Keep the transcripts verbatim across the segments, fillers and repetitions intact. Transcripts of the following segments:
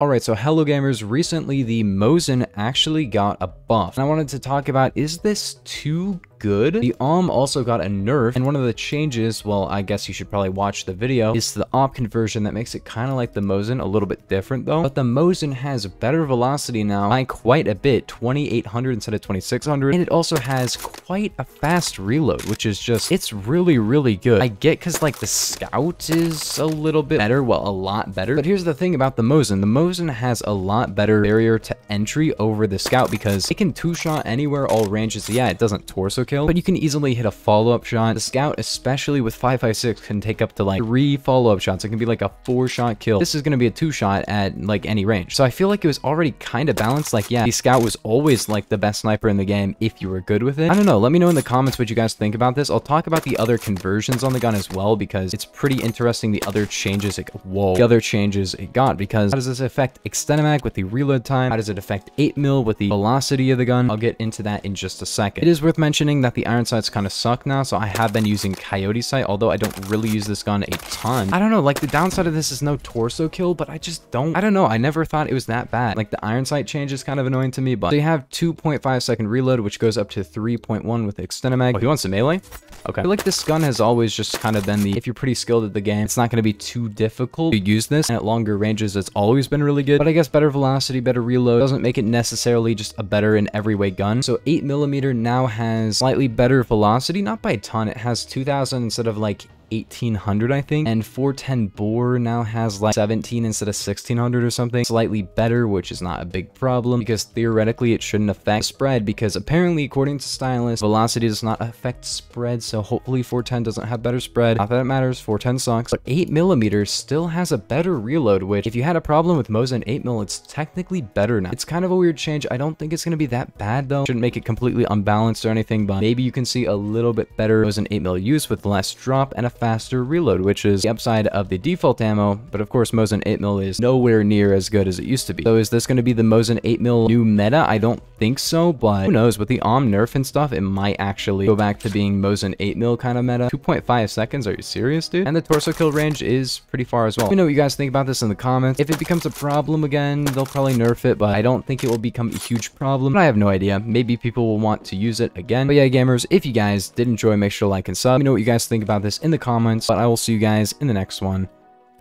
Alright, so hello gamers, recently the Mosin actually got a buff, and I wanted to talk about, is this too good? The O M also got a nerf, and one of the changes, well, I guess you should probably watch the video, is the O M conversion that makes it kind of like the Mosin, a little bit different though. But the Mosin has better velocity now by quite a bit, twenty-eight hundred instead of twenty-six hundred, and it also has quite a fast reload, which is just, it's really, really good. I get because like the Scout is a little bit better, well, a lot better, but here's the thing about the Mosin. The Mosin Mosin has a lot better barrier to entry over the Scout because it can two-shot anywhere, all ranges. Yeah, it doesn't torso kill, but you can easily hit a follow-up shot. The Scout, especially with five five six, can take up to like three follow-up shots. It can be like a four-shot kill. This is going to be a two-shot at like any range. So I feel like it was already kind of balanced. Like, yeah, the Scout was always like the best sniper in the game if you were good with it. I don't know. Let me know in the comments what you guys think about this. I'll talk about the other conversions on the gun as well because it's pretty interesting the other changes it, whoa, the other changes it got, because how does this affect affect Extendomag with the reload time? How does it affect eight mil with the velocity of the gun? I'll get into that in just a second. It is worth mentioning that the iron sights kind of suck now, so I have been using coyote sight, although I don't really use this gun a ton. I don't know, like the downside of this is no torso kill, but I just don't, I don't know, I never thought it was that bad. Like the iron sight change is kind of annoying to me, but they have two point five second reload, which goes up to three point one with Extendomag. Oh, he wants a melee? Okay. I feel like this gun has always just kind of been the, if you're pretty skilled at the game, it's not going to be too difficult to use this, and at longer ranges, it's always been really good. But I guess better velocity, better reload doesn't make it necessarily just a better in every way gun. So eight millimeter now has slightly better velocity, not by a ton. It has two thousand instead of like eighteen hundred, I think, and four ten bore now has like seventeen instead of sixteen hundred or something, slightly better, which is not a big problem because theoretically it shouldn't affect spread, because apparently according to stylists, velocity does not affect spread, so hopefully four ten doesn't have better spread. Not that it matters, four ten sucks. But eight millimeter still has a better reload, which if you had a problem with Mosin eight mil, it's technically better now. It's kind of a weird change. I don't think it's going to be that bad though. Shouldn't make it completely unbalanced or anything, but maybe you can see a little bit better Mosin eight mil use with less drop and a faster reload, which is the upside of the default ammo, but of course Mosin eight mil is nowhere near as good as it used to be. So is this going to be the Mosin eight mil new meta? I don't think so, but who knows, with the O M nerf and stuff, it might actually go back to being Mosin eight mil kind of meta. two point five seconds, are you serious, dude? And the torso kill range is pretty far as well. Let me know what you guys think about this in the comments. If it becomes a problem again, they'll probably nerf it, but I don't think it will become a huge problem. But I have no idea. Maybe people will want to use it again. But yeah, gamers, if you guys did enjoy, make sure to like and sub. Let me know what you guys think about this in the comments, but I will see you guys in the next one.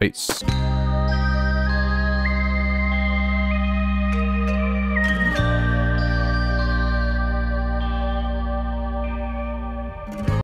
Peace.